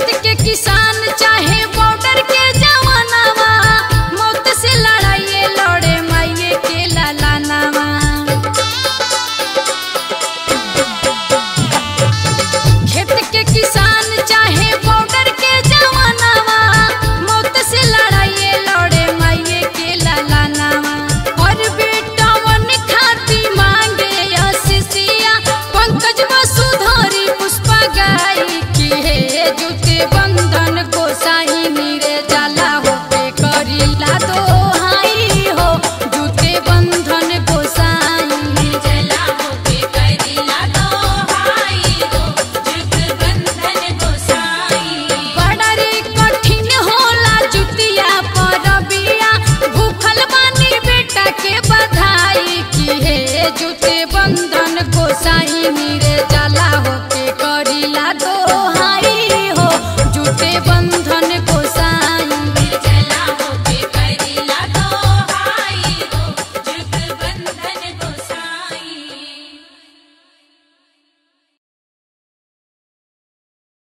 खेत के किसान चाहे।